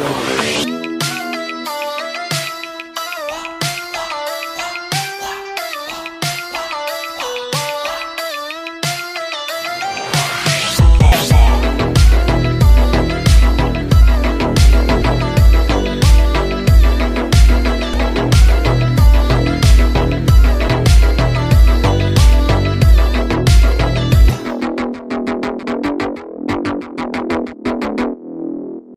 glory.